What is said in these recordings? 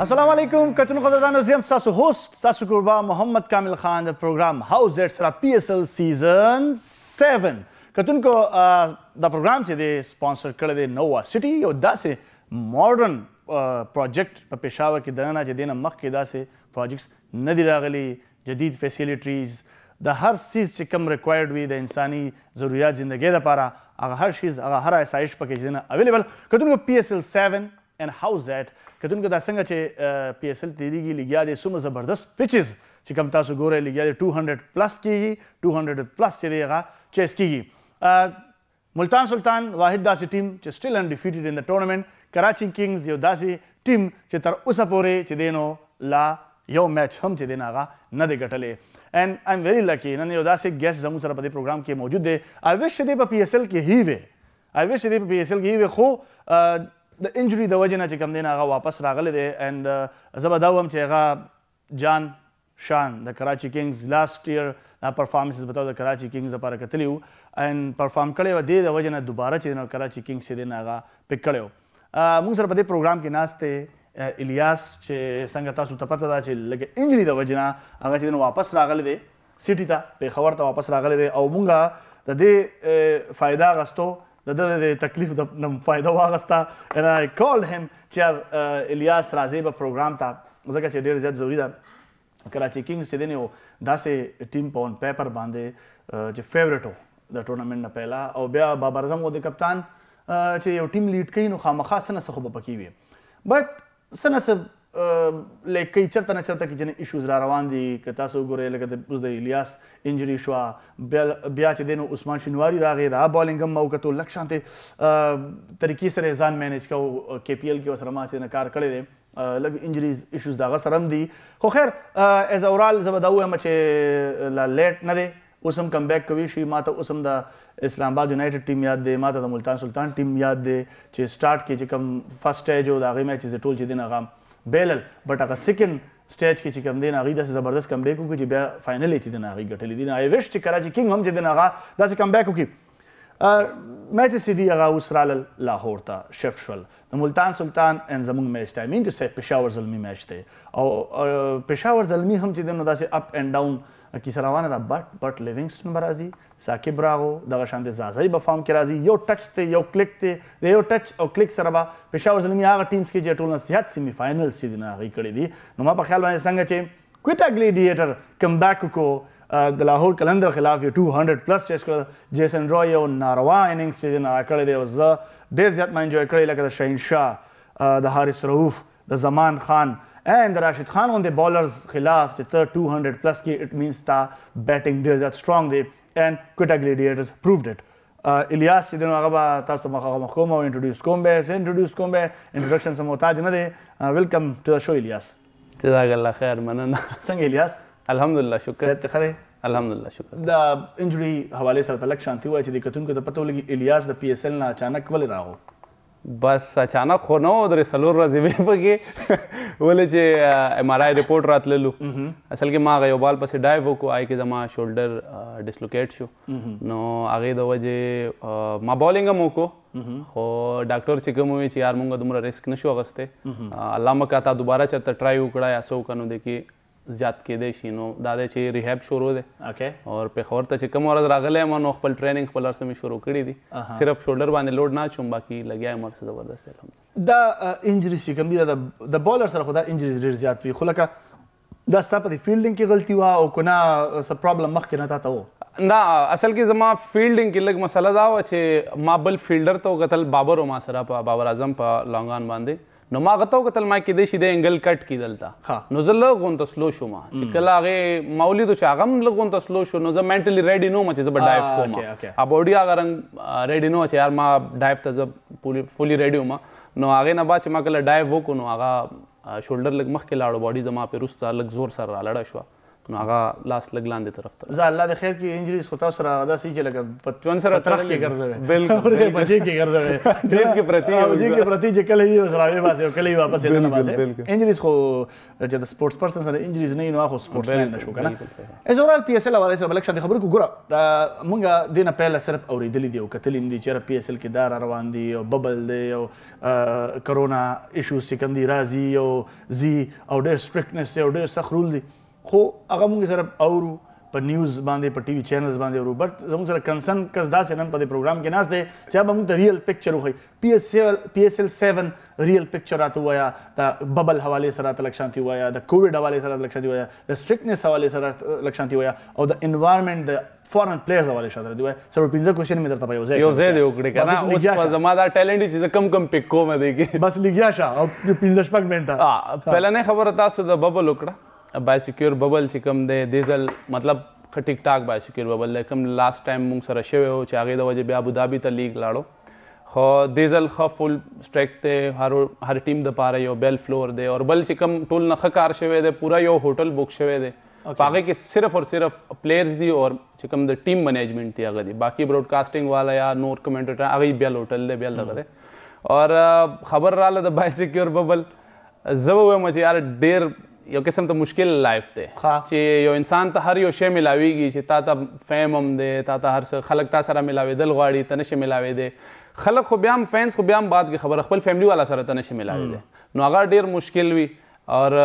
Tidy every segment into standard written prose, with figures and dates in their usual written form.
Assalamualaikum, Katun Khazadano Ziem Sasu host, Sasu Kurba, Mohammed Kamil Khan, the program How's It Sara PSL Season 7. Katun ko the program chede sponsor kare de NOVA City or dase modern project pa Peshawar ki darana chede na mak ki dase projects nadira gali jadid facilities the har cheez che kam required we the insani zaruriyat zindagi da para aga har cheez aga har asaish pa ke jena available katun ko PSL 7 and how's that katun ko dasanga che PSL 3 ki ligya de sum zabardast pitches che kam tasu gore ligya de 200 plus ki 200 plus chelega chess ki Multan Sultan wahid dasi team che still undefeated in the tournament Karachi Kings yo dasi team che tar usapore che deno la yo match hum che denaga na de gatale and I'm very lucky nan yo dasi guest zamu sara pade program ke maujood de I wish de PSL ke hiwe I wish de PSL ke hiwe kho the injury the wajna che kam denaga wapas ragale de and zabadawam chega Jan Shan the Karachi Kings last year na performances batao the Karachi Kings apara katliu and perform kade wa de wajna dobara che den Karachi Kings che denaga pick kadeo mung sara pade program ke naste Ilyas che sangata su tapata da che lage injury da wajna aga che den wapas ragale de city ta Peshawar ta wapas ragale de au munga da de fayda gasto da de taklif da nam fayda wagasta and I called him chair Ilyas razeba program ta zaka che der zat zaruri da Karachi Kings che den yo dase team pawn paper bande je favorite ho da tournament na pehla au bia babarazam o de captain che yo team lead kai no khamakha sana sakhba paki we but سنه سب لیکي چرته نه چرته کې جن ایشوز را روان دي که تاسو ګورئ لکه د اوس د الیاس انجری شو بیا چې دینو عثمان شنواری راغی دا بالینګ هم او کتو لکشانته طریقې سره ځان مینج کو کې پی ایل کې وسره ما چې نه کار کړی دي لګ انجریز ایشوز دا غسرم دي خو خیر از اورال زبداو هم چې لا لیټ نه دي اوس هم کم بیک کوي شي ما ته اوس هم د اسلام آباد یونائیٹڈ ٹیم یاد دے ماتا دا ملتان سلطان ٹیم یاد دے چے سٹارٹ کی چے کم فرسٹ سٹیج او دا غی میچ ٹول چے دین اغام بیلل بٹ اگر سیکنڈ سٹیج کی چے کم دین اغی دا زبردست کم بیک کو چے بیا فائنل چے دین اغی گٹلی دین آئی وش چے کراچی کنگ ہم چے دین اغا دا سے کم بیک کی میچ سی دی اغا اسرال لاہور تا شفشل ملتان سلطان اینڈ زمون میچ تا مین ٹو سے پشاور زلمی میچ تے او پشاور زلمی ہم چے دین دا سے اپ اینڈ ڈاؤن کی سراوانه دا بٹ لیوینگسٹن برازی ساکب راغو دغه شاندې زازای په فارم کې راځي یو ټچ ته یو کلیک ته یو ټچ او کلیک سره با پېښور زلمی هغه ټیمز کې چې ټول نصیحت سیمی فاینل سي دینه هغه کړی دي نو ما په خیال باندې څنګه چې کوټا گلیډیټر کم بیک کو د لاهور قلندر خلاف یو 200 پلس چیس کړ جیسن روی او ناروا اننګز چې دینه هغه کړی دی او زه ډېر زیات ما انجوای کړی لکه د شاهین شاه د حارث رؤف د زمان خان and the Rashid Khan on the bowlers khilaf the 200 plus ki it means ta batting there that strong they and Quetta Gladiators proved it Ilyas sidin agaba tasto makhoma introduce kombe introduction samotaj na de welcome to the show Ilyas jazakallah khair manana sang Ilyas alhamdulillah shukran sat khare alhamdulillah shukran the injury hawale sar talak shanti hua chidi katun ko to pato lagi Ilyas the PSL na achanak wale raho बस अचानक हो ना उधर सलोर राजीवे पके बोले जे MRI report रात ले लू असल के माँ गए बाल पास डाइव हो को आए के जमा शोल्डर डिस्लोकेट शो नो आगे दो वजे माँ बॉलिंग हम को हो डॉक्टर चिकम हुए ची यार मुंगा तुम्हारा रिस्क नहीं शो अगस्ते अल्लाह मकाता दोबारा चलता ट्राई उकड़ा या सो कनु देखी जात के दे शीनो दादे चे रिहैब शुरू दे ओके और पेखौर तचे कम और रागले मन ओखपल ट्रेनिंग पलर से में शुरू करी दी सिर्फ शोल्डर बाने लोड ना चुम बाकी लगया मर से जबरदस्त है द इंजरी से कम द बॉलर सर खुदा इंजरीज रेट ज्यादा हुई खुला का द सब फील्डिंग की गलती हुआ और कोना सब प्रॉब्लम मख के ना था वो ना असल की जमा फील्डिंग की लग मसला दा अच्छे माबल फील्डर तो गतल बाबर ओ मासरा बाबर आजम पा लॉन्गान बांधे नो माँ कहता हूँ कतल माँ किधे सीधे एंगल कट की दलता नोजल्ला कौन तो स्लो शो माँ चिकला आगे माउली तो चागम लोग कौन तो स्लो शो नोजल मेंटली रेडी नो मचे जब डाइव को माँ अब बॉडी आगर अंग रेडी नो मचे यार माँ डाइव तो जब पूरी फुली रेडी हो माँ नो आगे ना बात चिमा कला डाइव वो को नो आगा शोल्डर लग मख के लाडो बॉडी जमा पे रुस्ता लग जोर सर लाड़ा शुआ कोरोना इशू सिकंदी राजी जी और ډېر स्ट्रिक्टनेस دی او ډېر سخت رول دی خو هغه موږ سره اورو په نیوز باندې په ټي وي چینلز باندې اورو بٹ زموږ سره کنسرن کس دا سنن په پروګرام کې ناس دی چې به موږ ته ریل پکچر وخی PSL 7 ریل پکچر راته وایا د ببل حواله سره تلکشانتی وایا د کووډ حواله سره تلکشانتی وایا د سټریکټنس حواله سره تلکشانتی وایا او د انوایرنمنت د फॉरेन प्लेयर्स वाले शादर दिवाए सर पिंजर क्वेश्चन में दरता पायो जे योजे दे उकडे का ना उस पर जमादार टैलेंट ही चीज कम कम पिक को मैं देखे बस लिगिया शा और पिंजर शपक में था हां पहला ने खबर था सो द बबल उकडा अब बाय सिक्योर बबल चिकम दे डीजल मतलब ठीक ठाक बाय सिक्योर बबल ले कम लास्ट टाइम मुंग सर शवे हो चागे द वजह बे अबू धाबी त लीग लाड़ो खो डीजल ख फुल स्ट्राइक ते हर टीम द पा रही हो बेल फ्लोर दे और बल चिकम टोल न खकार शवे दे पूरा यो होटल बुक शवे दे पागे के सिर्फ और सिर्फ प्लेयर्स दी और चिकम द टीम मैनेजमेंट थी आगे दी बाकी ब्रॉडकास्टिंग वाला या नोर कमेंटेटर आगे बेल होटल दे बेल लगा दे और खबर राला द बाय सिक्योर बबल जब हुए मुझे यार डेर यो किस्म तो मुश्किल लाइफ थे चे यो इंसान तो हर यो शे मिलावेगी चे ताता फेम हम दे ताता हर से खलक ता सारा मिलावे दिल गाड़ी तनशे मिलावे दे खलक खुब्याम फैंस खुब्याम बात की खबर अखबल फैमिली वाला सारा तनशे मिलावे दे नागा डेर मुश्किल हुई और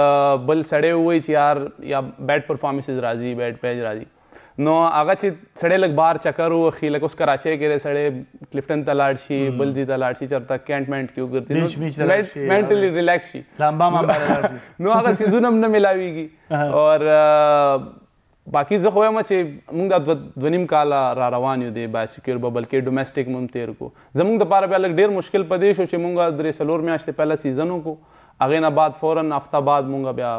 बल सड़े हुए यार या बैट परफॉर्मेंसेज राजी बैट पेज राजी नो आगा ची सड़े लग बार चक्कर हुआ खील कुछ कराचे के रे सड़े क्लिफ्टन तलाडशी बलजी तलाडशी चरता कैंटमेंट क्यों करती मेंटली रिलैक्स लंबा मामा नो आगा सीजन हमने मिलावीगी और बाकी जो होया मचे मुंगदा ध्वनिम काला रारावान यु दे बाय सिक्योर बबल के डोमेस्टिक मुमतेर को जमुंग द पारा पे अलग ढेर मुश्किल प्रदेश हो छे मुंगा दरे सलोर में आस्ते पहला सीजनों को अगेन बाद फौरन आफ्ताबाद मुंगा ब्या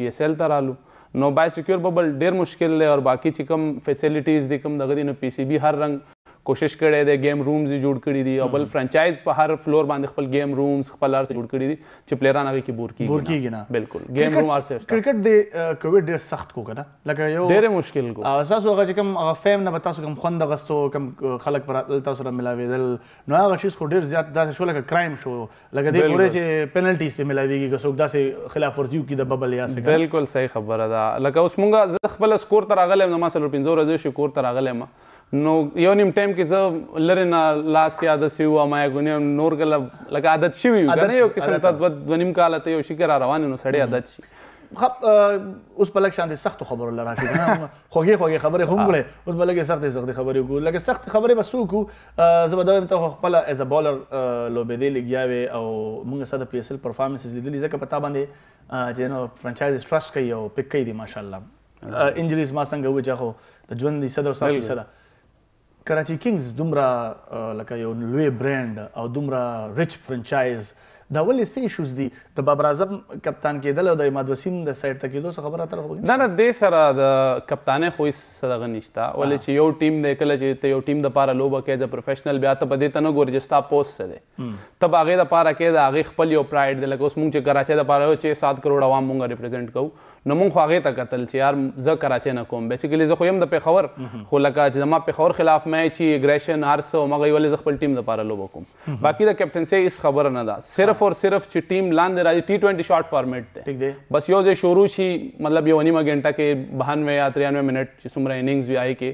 PSL तरालू नो बाय सिक्योर बबल ढेर मुश्किल ले और बाकी चिकम फैसिलिटीज दिकम दगदी नो PCB हर रंग कोशिश करे दे गेम रूम्स जुड़ करी दी अबल फ्रेंचाइज पर हर फ्लोर बांध खपल गेम रूम्स खपलार से जुड़ करी दी छ प्लेयराना की बोर की ना बिल्कुल गेम रूम आर से क्रिकेट दे कोविड दे सख्त को ना लगा यो देरे मुश्किल को अहसास होगा जे कम फेम ना बता सो कम खंद अगस्त कम खलक पर अलता सो मिलावे दल नया गशीस को देर ज्यादा से शो लगा क्राइम शो लगा दे पूरे जे पेनल्टीज पे मिलावेगी को सुखदा से खिलाफ वर्जी की द बबल या से बिल्कुल सही खबर अदा लगा उसमुंगा खपल स्कोर तरागले नमा सर पिंजोर दे स्कोर तरागले मा नो योनिम टाइम के जब लरेना लास्ट याद से हुआ माया गुनिया नोर गला लगा आदत सी हुई गने यो किस तत्व वनिम काल ते यो शिकार रवाने नो सड़े आदत सी उस पलक शांति सख्त खबर अल्लाह राशि ना खोगे खबरें होंगे उस पलक के सख्त खबरें को लगे सख्त खबरें बस को जबदाम तो पला एज अ बॉलर लोबेदे ले गया वे और मुंगे साथ PSL परफॉर्मेंसेस ले ली जका पता बंदे जेनो फ्रेंचाइज ट्रस्ट कई और पिक कई दी माशाल्लाह इंजरीज मा संग हुए जाहो तो जवन दी सदा साफ सदा कराची किंग्स दुमरा लका यो लुए ब्रांड और दुमरा रिच फ्रेंचाइज दा वली से इश्यूज दी द बाबर आजम कप्तान के दल और इमाद वसीम द साइड तक दो खबर आता हो ना ना दे सारा द कप्ताने कोई सदा निष्ठा वली चे यो टीम दे कल चे ते यो टीम द पारा लोबा के द प्रोफेशनल ब्यात पदे तनो गोरजस्ता पोस्ट से दे तब आगे द पारा के द आगे खपल यो प्राइड दे लका उस मुंग चे कराची द पारा 6-7 करोड़ आवाम मुंगा रिप्रेजेंट कऊ नमूंग आगे तक कतल चे यार ज कराचे न कोम बेसिकली ज खोयम द पेखावर हो लका जमा पेखावर खिलाफ मैच ही एग्रेशन आरस मगई वाले जखपल टीम द पारा लोबो कोम बाकी द कैप्टन से इस खबर न दा सिर्फ और सिर्फ ची टीम लान दे राजी T20 शॉर्ट फॉर्मेट ते ठीक दे बस यो जे शुरू छी मतलब यो वनीमा घंटा के 92 या 93 मिनट सुमरा इनिंग्स भी आई के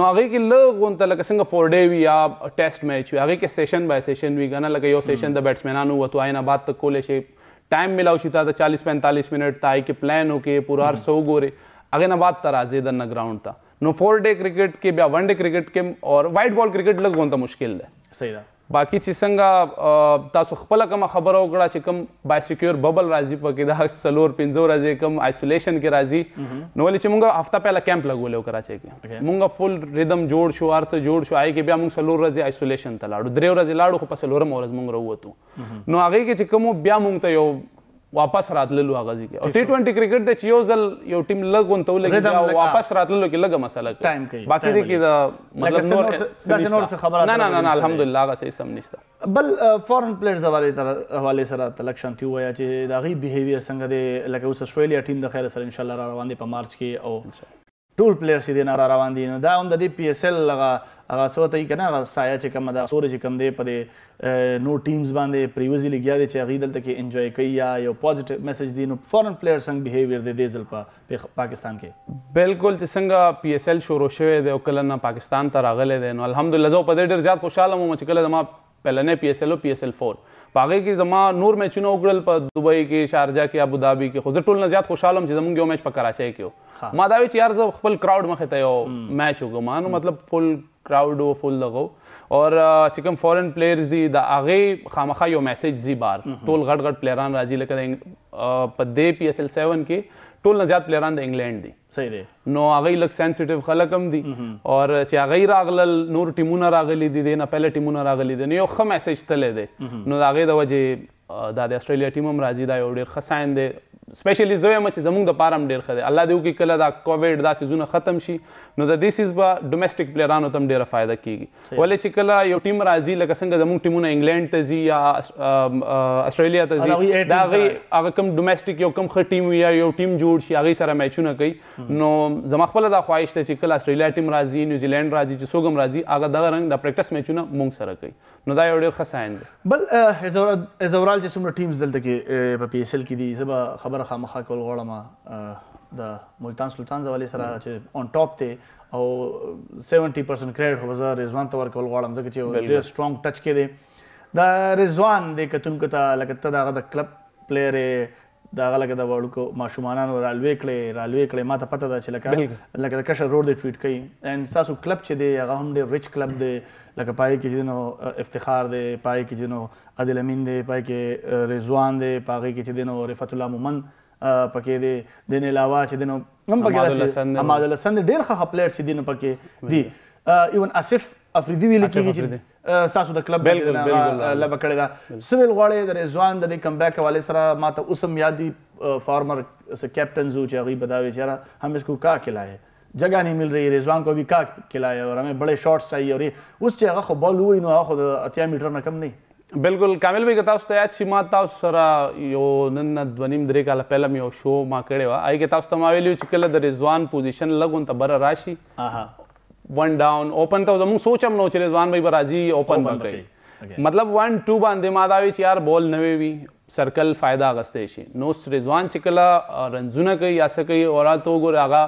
नो आगे के लोग उन तलक संग 4 डे भी या टेस्ट मैच भी आगे के सेशन बाय सेशन भी गना लगा यो सेशन द बैट्समैन आनु हुआ तो आईना बात तक कोले से टाइम मिलाओ शीता था 40-45 मिनट ताई के प्लान होके पूरा हर 100 गोरे आगे ना बात तारा जेदर न ग्राउंड था नो 4 डे क्रिकेट के या 1 डे क्रिकेट के और वाइट बॉल क्रिकेट लग गोंता मुश्किल है सही था बाकी चिसंगा तासु खपला कम खबर होगड़ा चिकम बाय सिक्योर बबल राजी पकेदा सलोर पिंजोर राजी कम आइसोलेशन के राजी नोली चिमुंगा हफ्ता पहला कैंप लगोले कराचे के मुंगा फुल रिदम जोड़ शो आर से जोड़ शो आई के ब्या मुंग सलोर राजी आइसोलेशन तलाडू द्रेव राजी लाडू खपा सलोरम औरज मुंग रहू तो नो आगे के चिकमो ब्या मुंग तयो वापस रातलेलो हा गाजी के और T20 क्रिकेट दे चियोजल यो टीम लग उन तोले के वापस रातलेलो के लगा मसाला टाइम के बाकी दे के मतलब दर्शनोर से खबर ना ना ना अल्हम्दुलिल्लाह गा से समनिस्ता बल फॉरेन प्लेयर्स हवाले सर सिलेक्शन थी होया जे दागी बिहेवियर संग दे लगे उस ऑस्ट्रेलिया टीम द खैर सर इंशाल्लाह रावान दे प मार्च के और टूल प्लेयर्स दे ना रावान दे दा हम द PSL लगा अगर सोते ही कना साया च कम दा सूरज कम दे पदे नो टीम्स बांदे प्रीवियसली गया दे च अगीदल तक एंजॉय किया यो पॉजिटिव मैसेज दीन फॉरेन प्लेयर संग बिहेवियर दे देजल पे पाकिस्तान के बिल्कुल संगा PSL शुरू शे दे कलना पाकिस्तान तर अगले दे अल्हम्दुलिल्लाह जो पदे डर ज्यादा खुशहाल हम मचकले जमा पहले ने PSL PSL 4 पागे की जमा नूर मैच नो उगल पर दुबई के शारजा के अबू धाबी के खुद टोल न ज्यादा खुशहाल हम जमंग मैच पर कराची के मादावी यार जो फुल क्राउड में खतयो मैच होगो मानो मतलब फुल क्राउड वो फुल लगो और चिकन फॉरेन प्लेयर्स दी द आगे खामखा यो मैसेज जी बार टोल घट घट प्लेयरान राजी लेकर पदे PSL 7 के टोल नजात प्लेयरान द इंग्लैंड दी सही दे नो आगे लग सेंसिटिव खलकम दी और चागे रागल नूर टीमुना रागली दी दे ना पहले टीमुना रागली दे यो ख मैसेज तले दे नो आगे द वजे दादे ऑस्ट्रेलिया टीम हम राजी दा ओडेर खसाइन दे स्पेशली जो मच जमुंग द पारम डेर खदे अल्लाह देव की कला दा कोविड दा सीजन खत्म शी नो द दिस इज बा डोमेस्टिक प्लेयरानो तम डेरा फायदा कीगी वाले चिकला यो टीम राजी लक संग जमुंग टीमुना इंग्लैंड तजी या ऑस्ट्रेलिया तजी दा गई अगर कम डोमेस्टिक यो कम ख टीम या यो टीम जोड़ शी आगे सारा मैच न कई नो जमाखपला दा ख्वाहिश ते चिकला ऑस्ट्रेलिया टीम राजी न्यूजीलैंड राजी जसोगम राजी आगा दा रंग द प्रैक्टिस मैच न मुंग सारा कई नो दा यो डेर खसाइन बल एजोराल जसुम टीम्स दल तक PSL की दी सब खबर खामखा कोल गोड़मा द मुल्तान सुल्तान्स वाले सरा ऑन टॉप थे और 70% क्रेडिट होजा रिजवान तवर कोल गोड़म जक जे स्ट्रांग टच के दे द रिजवान दे कतुन कता लगता दा द क्लब प्लेयर दा लगे दा वड़ को माशुमानान और रालवे कले माता पता दा चला लगे कश रोड दे ट्वीट कई एंड सासु क्लब छे दे या हम दे रिच क्लब दे लगे पाए के जिनो इफ्तिखार दे पाए के जिनो आदिल अमीन दे पाए के रिजवान दे पाए के दिनों रिफतुल्ला मोमन पके दे दिन अलावा दिनों हम पके अमाद हसन ढेर खा प्लेयर से दिन पके दी इवन आसिफ अफरीदी भी लिखी सासु द क्लब लब कड़े दा सिविल वाले द रिजवान द कमबैक वाले सरा माता उसम यादी फॉर्मर से कैप्टन जो चगी बदावे चेहरा हम इसको का खिलाए जगह नहीं मिल रही रिजवान को भी का खिलाए और हमें बड़े शॉट्स चाहिए और ये उस जगह को बॉल हुई नो खुद 80 मीटर ना कम नहीं बिल्कुल कामिल भाई कतास तया छिमा ताव सरा यो नन्न ध्वनिम दरे काला पहला मियो शो मा कड़ेवा आई कतास तमावेली चिकल द रिजवान पोजीशन लगों त बर राशि आहा वन डाउन ओपन तो हम सोचम नो चले रिजवान भाई बराजी ओपन बन मतलब 1-2 बांधे मादावी यार बॉल नवेवी सर्कल फायदा अगस्ते छी नो रिजवान चिकला रंजुना कई या सके और तो गोर आगा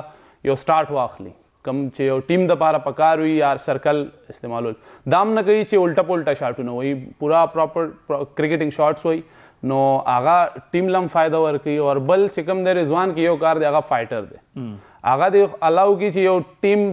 यो स्टार्ट वाखली कम छे और टीम दपारा पकार हुई यार सर्कल इस्तेमाल दाम न गई छे उल्टा पुल्टा शॉट न हुई पूरा प्रॉपर क्रिकेटिंग शॉट्स हुई नो आगा टीम लम फायदा वर की और बल चिकम दे रिजवान की यो कार दे आगा फाइटर दे आगा दे अलाउ की छे यो टीम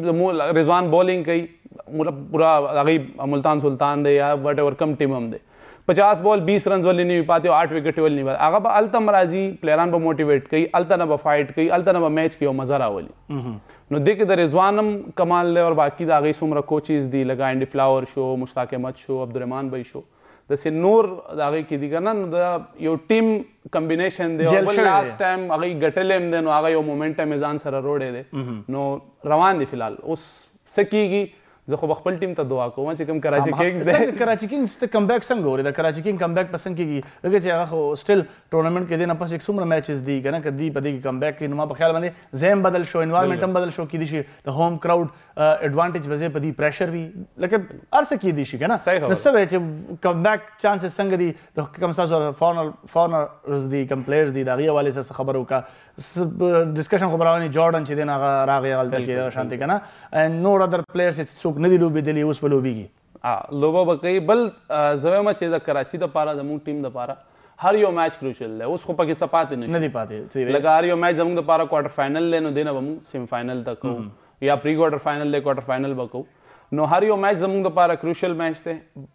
रिजवान बॉलिंग कई पूरा आगे मुल्तान सुल्तान दे या वट एवर कम टीम हम दे 50 बॉल 20 रन वाली नहीं पाते 8 विकेट वाली नहीं पाते आगा बा अल्तम राजी प्लेयरान पर मोटिवेट कई अल्तना बा फाइट कई अल्तना बा मैच की मजा रावली नो देख द रिजवानम कमाल ले और बाकी दागी सुमरा कोचेस दी लगा एंडी फ्लावर शो मुश्ताक अहमद शो अब्दुलरहमान भाई शो द से नूर दागी की दी करना द यो टीम कॉम्बिनेशन दे और लास्ट टाइम आगे गटलेम दे नो आगे यो मोमेंटम एजान सरा रोडे दे नो रवान दे फिलहाल उस सकीगी जखो बखपल टीम त दुआ को वच कम कराची किंग्स दे कराची किंग्स त कमबैक संग हो रे द कराची किंग कमबैक पसंद कीगी लगे जगह स्टिल टूर्नामेंट के दिन आपस एक सुमरा मैचेस दी करना कदी पदी की कमबैक की नुमा ख्याल बंदे जैम बदल शो एनवायरनमेंटम बदल शो की दिशी द होम क्राउड एडवांटेज वजह पदी प्रेशर भी लगे अर्स की दिशी है ना सब है कमबैक चांसेस संग दी द कम सा फॉरनर दी कम प्लेयर्स दी दागिया वाले से खबर होगा डिस्कशन खबर आनी जॉर्डन छे देना रागे गलत के शांति का ना and no other players it's नदी लोबी दिली उस पर लोबी की लोबा बकई बल जवे में चेदा कराची द पारा जमुन टीम द पारा हर यो मैच क्रूशियल है उसको पाकिस्तान पाते नहीं नदी पाते लगा हर यो मैच जमुन द पारा क्वार्टर फाइनल लेनो देना बमु सेमीफाइनल तक हो या प्री क्वार्टर फाइनल ले क्वार्टर फाइनल बको नो हर यो मैच जमुन द पारा क्रूशियल मैच थे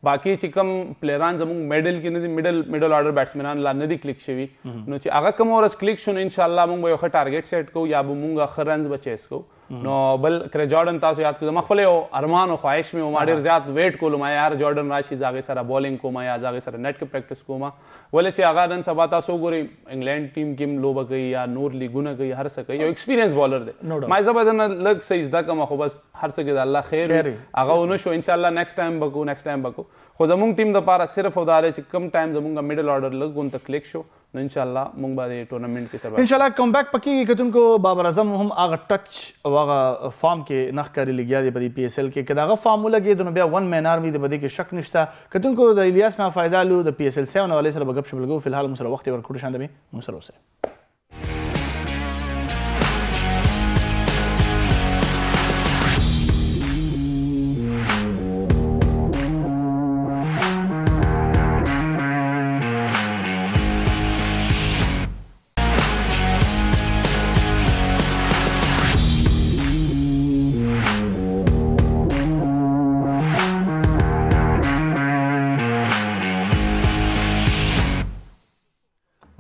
बाकी चिकम प्लेयरान जमुन मेडल की नदी मिडल ऑर्डर बैट्समैन ला नदी क्लिक शेवी नो ची आगा कम और क्लिक सुन इंशाल्लाह मुंबई ओखा टारगेट सेट को या बमुंगा खरंज बचेस को नो बल करे जॉर्डन तासो याद को मखफले हो अरमान हो ख्वाहिश में हो माडर जात वेट को लुमा यार जॉर्डन राशि जागे सारा बॉलिंग को मा या जागे सारा नेट के प्रैक्टिस को मा बोले छे आगा रन सबा तासो गोरी इंग्लैंड टीम किम लोबा गई या नूर ली गुना गई हर सके यो एक्सपीरियंस बॉलर दे माय जबदन लग से इजदा का मखो बस हर सके अल्लाह खैर आगा उनो शो इंशाल्लाह नेक्स्ट टाइम बको खो जमुंग टीम द पारा सिर्फ उदारे छ कम टाइम जमुंग का मिडिल ऑर्डर लग उन तक क्लिक शो इंशाल्लाह मुंबादे टूर्नामेंट के सब इंशाल्लाह कमबैक पक्की कतुन को बाबर आजम हम आगा टच वागा फॉर्म के नख कर लि गया बदी पीएसएल के कदागा फार्मूला के दोनों बे वन मैन आर्मी दे बदी के शक निश्ता कतुन को द इलियास ना फायदा लो द पीएसएल 7 वाले सर गप शबलगो फिलहाल मुसर वक्त और खुद शांत में मुसर से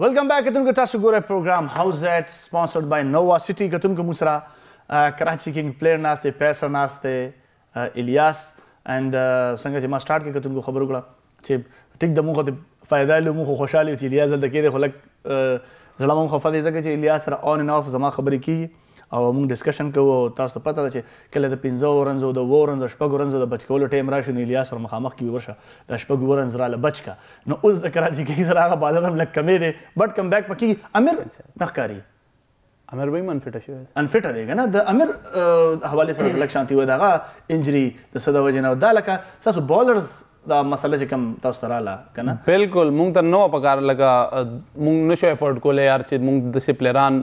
वेलकम बैक कतुन का टच गोरे programme house at sponsored by Nova City कतुन को मुसरा कराची किंग प्लेयर नास्ते पैसा नास्ते इलियास एंड संग जमा स्टार्ट के कतुन को खबर गड़ा ठीक टिक दमो को फायदा लो मु खुशहाली इलियास जल्द के देखो लग जला मु खफा दे सके इलियास ऑन एंड ऑफ जमा खबर की और मु डिस्कशन को तास तो पता छे केले द पिंजो रन जो द वो रन जो शपग रन जो द बचको लो टेम राशन इलियास और मखामख की वर्षा द शपग वो रन जरा बच का नो उस कराची के जरा बालर हम लग कमे दे बट कम बैक पक्की अमीर नकारी अमीर भाई अनफिट है अनफिट रहेगा ना द अमीर हवाले से लग शांति हुआ दागा इंजरी द सदा वजना द लका ससु बॉलर्स द मसले से कम तसराला कना बिल्कुल मुंग त नो प्रकार लगा मुंग नशो एफर्ट को ले यार चीज मुंग द से प्लेयरान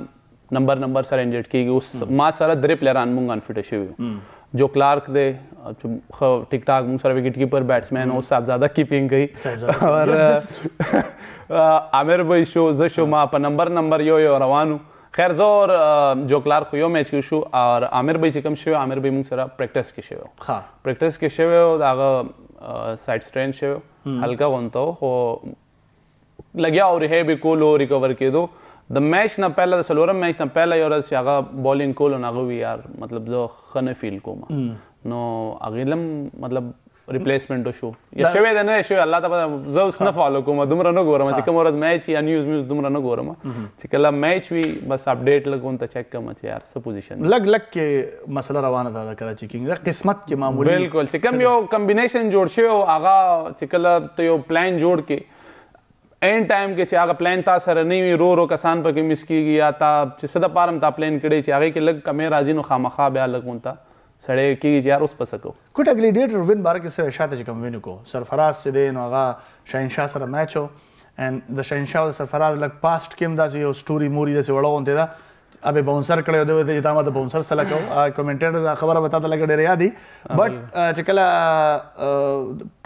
नंबर सर इंजर्ड की उस मा सारा दरे प्लेयरान मुंग अनफिट है जो क्लार्क दे टिक टाक मुंसर विकेट कीपर बैट्समैन उस साहबजादा कीपिंग गई और आमिर भाई शो जशो मा पर नंबर यो रवानू खैर जोर जो क्लार्क यो मैच की शो और आमिर भाई चिकम शेव आमिर भाई मुंसरा प्रैक्टिस के शेव हां प्रैक्टिस के शेव दागा साइड स्ट्रेंथ शेव हल्का गंतो हो लग्या और है भी को लो रिकवर के दो द मैच ना पहला सलोरम मैच ना पहला योरस यागा बॉलिंग को लो नागो भी यार मतलब जो खने फील को मा नो अगिलम मतलब रिप्लेसमेंट शो या शेवे देने शो अल्लाह तबा जो उसने फॉलो को मा दुमरा नो गोरा मा चिकम और मैच या न्यूज़ म्यूज़ दुमरा नो गोरा मा चिकला मैच भी बस अपडेट लग उन त चेक का मच यार सब पोजीशन लग लग के मसला रवाना दादा कराची किंग किस्मत के मामूली बिल्कुल चिकम यो कॉम्बिनेशन जोड़ शे आगा चिकला तो यो प्लान जोड़ के एंड टाइम के चागा प्लान था सर नहीं हुई रो रो कसान पर की मिस की गया था सदा पारम था प्लान कड़े चागे के लग कमे राजीनो खामखा ब्या लगून था सड़े की यार उस पसको क्वेटा ग्लेडिएटर विन बार के से शाते जकम विन को सरफराज से देन आगा शाहिन शाह सर मैच हो एंड द शाहिन शाह सरफराज लग पास्ट केम दा जो स्टोरी मोरी जैसे वड़ा होते था अबे बाउंसर कड़े होते थे जितामा तो बाउंसर से लगा कमेंटेटर खबर बताता लगा डेरे याद ही बट चकला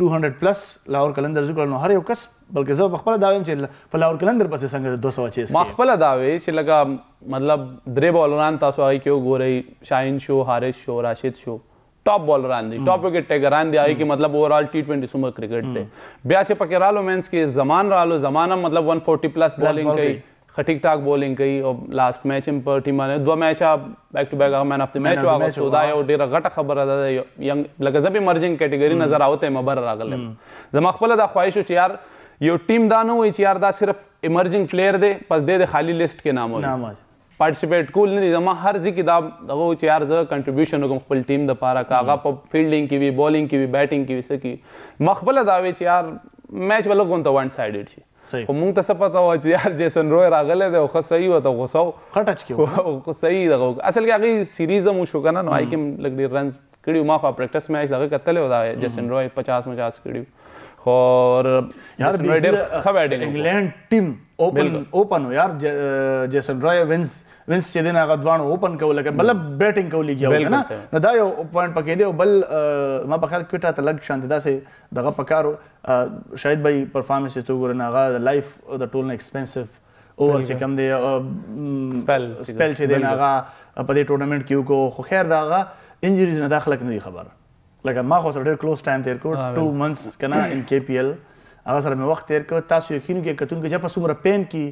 200 प्लस लाहौर कलंदर जो करनो हर एकस बल्कि जब मखपला दावे में चल लाहौर कलंदर पर से संग 206 मखपला दावे से लगा मतलब द्रे बॉलरान तासो आई क्यों गोरई शाहिन शो हारिस शो राशिद शो टॉप बॉलर आंदी टॉप विकेट टेकर आंदी आई कि मतलब ओवरऑल टी20 सुपर क्रिकेट थे ब्याचे पकेरा लो मेंस के जमान रालो जमाना मतलब 140 प्लस बॉलिंग गई ठीक ठाक बॉलिंग गई और लास्ट मैच में पर टीम ने दो मैच आप back to back man of the match हुआ सोदाय और डेरा घटा खबर आदा यंग लगजब इमर्जिंग कैटेगरी नजर आवते मबर रागल जमाखपला दा ख्वाहिश यार यो टीम दानो इच यार दा सिर्फ इमर्जिंग प्लेयर दे पस दे खाली लिस्ट के नाम हो पार्टिसिपेट कूल नहीं जमा हर जी किताब दगो चार ज कंट्रीब्यूशन को फुल टीम द पारा का आगा प फील्डिंग की भी बॉलिंग की भी बैटिंग की भी सकी मखबला दावे यार मैच वालों को वन साइडेड छी को मुंग त सपता हो यार जेसन रॉय रागले दे खो सही होता गोसो खटच के को सही दगो असल के आगे सीरीज मु शो करना नो आई के लग दे रन किडी मा का प्रैक्टिस मैच लगे कतले होता है जेसन रॉय 50 किडी और यार सब बैटिंग इंग्लैंड टीम ओपन हो यार जेसन रॉय विंस चेदन अगदवान ओपन को लगे मतलब बैटिंग को ले गया होगा ना नदायो पॉइंट पके दे बल मा बखल क्विटा तलग शांतिदा से दगा पकारो शायद भाई परफॉर्मेंस तो गोर नागा लाइफ द टोल एक्सपेंसिव ओवर चे कम दे स्पेल चे दे नागा पदे टूर्नामेंट क्यू को खैर दागा इंजरीज न दाखलक नहीं खबर लगा मा को सर क्लोज टाइम तेरे को 2 मंथ्स कना इन केपीएल अगर सर में वक्त तेरे को तासु यकीन के कतुन के जब असुमरा पेन की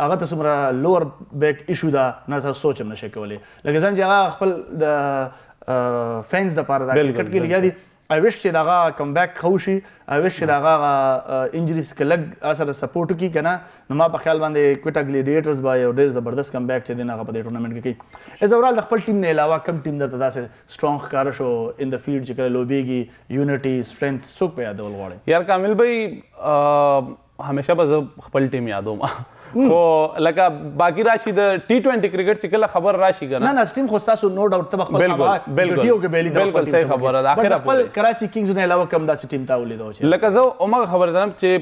هغه ته څومره لور بیک ایشو ده نه تاسو سوچ هم نشئ کولی لکه ځان چې هغه خپل د فینس دپاره دا کرکټ کې لګیا دي آی ویش چې د هغه کم بیک ښه وشي آی ویش چې د هغه انجریز که لږ هغسره سپورټ وکړي که نه نو ما په خیال باندې کوټه ګلیډیټرز به یو ډېر زبردست کم بیک چې دی هغه په دې ټورنمنټ کې کوي از اورال د خپل ټیم نه علاوه کم ټیم درته داسې سټرانګ ښکاره شو ان د فیلډ چې کله لوبېږي یونیټي سټرینث څوک په یادول غواړئ یار کامل بھائی हमेशा बस खपल टीम यादों में वो लगा बाकी राशि द T20 क्रिकेट चिकला खबर राशि का ना ना टीम खोस्ता सु नो डाउट तब खबर बिल्कुल बिल्कुल बिल्कुल सही खबर है आखिर खपल कराची किंग्स ने अलावा कम दासी टीम ताऊ ली दो चीज लगा जो उम्र खबर था ना चे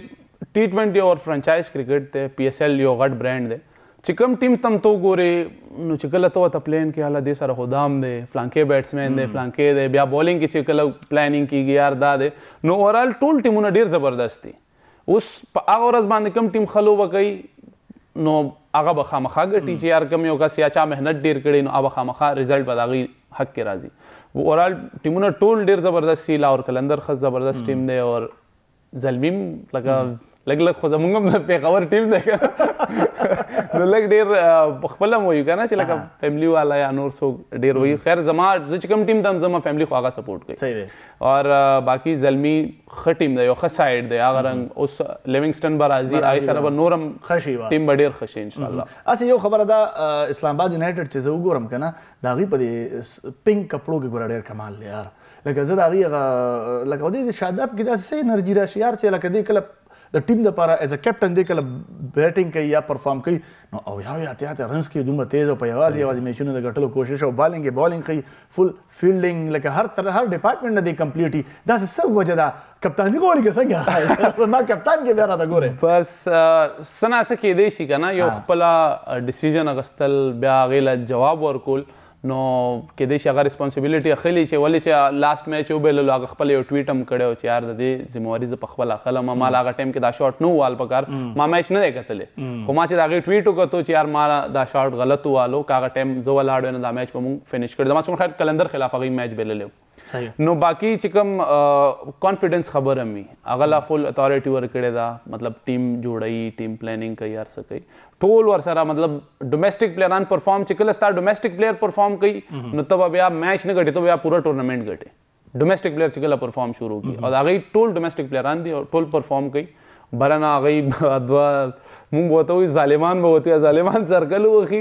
T20 और फ्रेंचाइज क्रिकेट थे PSL योगर्ट ब्रांड थे चिकम टीम तम तो गोरे नो चिकला तो तब प्लेन के हालात दे सारा खोदाम दे फ्लांके बैट्समैन दे फ्लांके दे या बॉलिंग की चिकला प्लानिंग की यार दा दे नो ओवरऑल टोल टीम उन्हें डेर जबरदस्ती उस आगोरस बांधे कम टीम खलो बकाई नो आगा बखा मखाग टीचर कम योगा सियाचा मेहनत डेर करे नो आबा खा मखा रिजल्ट बदागी हक के राजी वो ओवरऑल टीमों ने टोल डेर जबरदस्त सी लाहौर कलंदर खस जबरदस्त टीम दे और जलमीम लगा लग लग खुद मुंगम पेशावर टीम देगा तो लग डेर बखपला मोयू का ना चला का फैमिली वाला या नोर सो डेर वही खैर जमा जिच कम टीम दम जमा फैमिली को आगा सपोर्ट करे सही है और बाकी जलमी खट टीम दे योखा साइड दे आगर अंग उस लिविंगस्टन बराजी आई सारा बर नोरम खशी टीम बडेर खशी इंशाल्लाह ऐसे यो खबर अदा इस्लामाबाद यूनाइटेड चीज़ उगोरम का ना दागी पदी पिंक कपड़ों के गुराडेर कमाल यार लगा जद आगी लगा वो दे शादाब की दास सही नर्जी राशि यार चला कदी कलब The team da para as a captain de kala batting kai ya perform kai no aw ya runs ki dumba tez aw payawaz ya waz mechun da gatlo koshish aw bowling kai full fielding like har department na de completely das sab wajada kaptani gol ke sanga ma captain ke bera da gore bas sana se ke deshi kana yo pala decision agastal ba gela jawab aur kol no ke deshi agar responsibility khali che wali che last match obel log khpal yo tweet am kade o yaar de zimwariz khpal khal ma mal aga time ke da shot no wal pakar ma match ne dekatele ko ma che da tweet ko to yaar ma da shot galat walo ka aga time zo wal hado ne da match ko mu finish kade ma sun khat kalandar khilaf aga match belele sahi no baki chikam confidence khabar ami agala full authority work kade da matlab team jodai team planning ka yaar sakai टोल और सारा मतलब domestic player आन perform चिकल star domestic player perform कई न तब अब आप मैच न घटे तो आप पूरा टूर्नामेंट घटे डोमेस्टिक प्लेयर चिकल परफॉर्म शुरू की और आ गई टोल डोमेस्टिक प्लेयर आन दी और टोल परफॉर्म कई भरना आ गई अदवा मुंह बहुत हुई जालिमान बहुत हुआ जालिमान सर्कल हुआ कि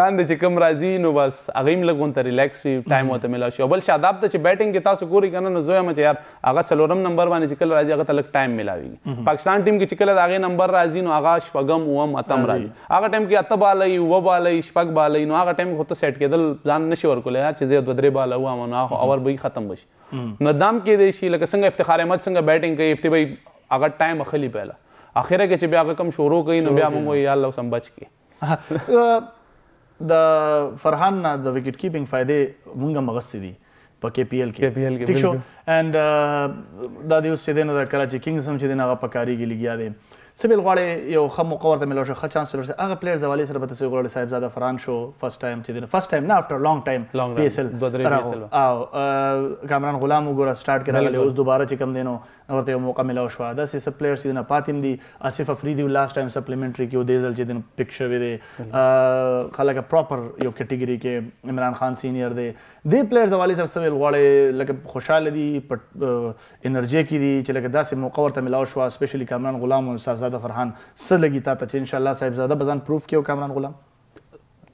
लान दे चिकम राजी नो बस आ गई लग बनता रिलैक्स हुई टाइम होता मिला शी अबल शादाब तो बैटिंग के तास कोरी करना नजोया मच यार आगा सलोरम नंबर वाने चिकल राजी आगा तलक टाइम मिलाएगी पाकिस्तान टीम की चिकल आगे नंबर राजी नो आगा शफगम उम अतम राजी आगा टाइम की अतब आलई व बालई शफग बालई नो आगा टाइम होता सेट के दल जान नशोर को ले यार चीजें ददरे बाला हुआ मना ओवर भी खत्म बश नदाम के देशी लक संग इफ्तिखार अहमद संग बैटिंग कई इफ्ति भाई अगर टाइम अखली पहला आखिर के चिब्या कम शोरों कहीं न ब्याह मंगो यार लो संबच के द फरहान ना द विकेट कीपिंग फायदे मुंगा मगस्सी दी पकेपीएल के ठीक शो एंड द दिवस चेदे ना द कराची किंग्स हम चेदे ना अगर पकारी की लिगिया दे सब इल्वाले यो खम मुकवर तमिल और खचान से लोग से अगर प्लेयर्स वाले सर बताते होंगे साहब ज़्यादा फरान शो फर्स्ट टाइम ना आफ्टर लॉन्ग टाइम पीएसएल आओ कैमरन गुलाम उगोरा स्टार्ट करा गए उस दोबारा चिकम देनो और तेरे मौका मिला उस वादा से सब प्लेयर्स चिदना पातिम दी Asif Afridi last time supplementary की वो देजल चिदन पिक्चर वे दे खाला का प्रॉपर यो कैटेगरी के इमरान खान सीनियर दे दे प्लेयर्स वाले सर सब इल्वाले लगे खुशहाल दी एनर्जी की दी चले के दस मौका तमिल और शुआ स्पेशली कैमरन गुलाम साहबजादा फरहान से लगी था तच इंशाल्लाह साहबजादा बजान प्रूफ किया कैमरन गुलाम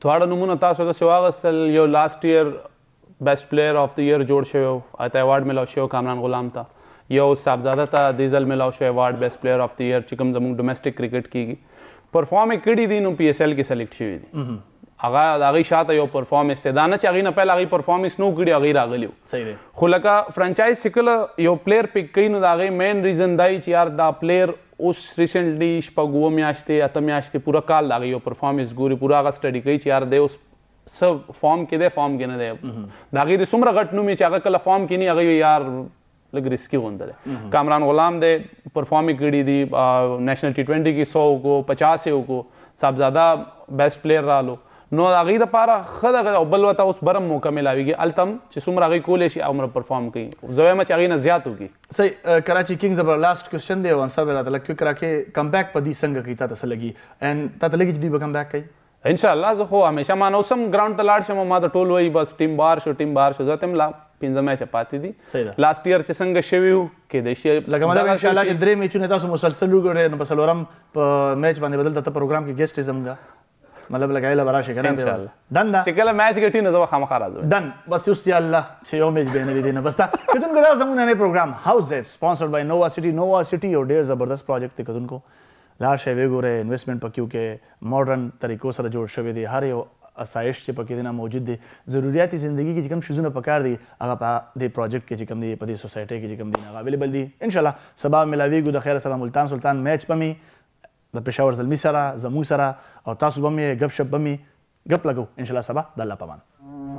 थोड़ा नमूना तास होगा सेवागस्टल यो last year best player of the year जोड़ शे आता अवार्ड मिला शे कैमरन गुलाम था यो साहबजादा था डीजल मिला शे award best player of the year चिकम जमुंग डोमेस्टिक क्रिकेट की परफॉर्म एक कड़ी दिन पीएसएल की सेलेक्ट हुई थी आगा आगे शात यो परफॉर्मेंस थे दाना चाहिए ना पहला आगे परफॉर्मेंस नो कड़ी आगे रागलियो सही है खुला का फ्रेंचाइज सिकल यो प्लेयर पिक कई न आगे मेन रीजन दाई यार दा प्लेयर उस रिसेंटली शपगुओ में आश्ते अतम में आश्ते पूरा काल लगा यो परफॉर्मेंस गोरी पूरा आगा स्टडी कई चार दे उस सब फॉर्म के ना दे दागी रे सुमरा घटनु में चागा कला फॉर्म की नहीं आ गई यार लग रिस्की होंदा है कामरान गुलाम दे परफॉर्म करी दी नेशनल T20 की 100 को 50 को साहबजादा बेस्ट प्लेयर रहा लो नौ आगे दपारा खद अगर बलवता उस बरम मौका मिलाएगी अलतम चुमर आगे कोले शी उम्र परफॉर्म की जवेम आगे न ज्यादा होगी सही कराची किंग्स अब लास्ट क्वेश्चन दे वंसा बेरा तलक क्यों कराके कमबैक पदी संग की ता तसलगी एंड ता तलगी जदी कमबैक कई इंशाअल्लाह जो हो हमेशा मानो सम ग्राउंड तलाड़ शमो माता टोल वही बस टीम बार शो जाते हम ला पिंजा मैच अपाती थी लास्ट ईयर चसंग शेवियू के देशीय लगा मतलब इंशाअल्लाह के दरे मैचों ने तासु मुसलसल लोगों ने बस लोरम मैच बने बदल तथा प्रोग्राम के गेस्ट जमगा मतलब लगाये लगा राशि करने इंशाअल्लाह डन दा चिकला मैच के टीम ने तो खामा खारा दो डन बस उस याल्ला छह मैच बने भी देना बस ता कितन को तासु मुन्ने प्रोग्राम हाउस है स्पॉन्सर्ड बाय नोवा सिटी और डेयर जबरदस्त प्रोजेक्ट थे कितन को लाश है वे गोरे इन्वेस्टमेंट पक्यू के मॉडर्न तरीकों से जोड़ शवे दे हर यो आसाइश चे पके देना मौजूद दे ज़रूरियाती ज़िंदगी की जिकम शुजू न पकार दी आगा पा दे प्रोजेक्ट के जिकम दी पदी सोसाइटी की जिकम दी आगा अवेलेबल दी इंशाल्लाह सबा मिलावी गुद खैर सलाम मुल्तान सुल्तान मैच पमी द पेशावर जलमी सरा जमू सरा और तासुबमी गप शप बमी गप लगो इंशाल्लाह सबा दल्ला पमान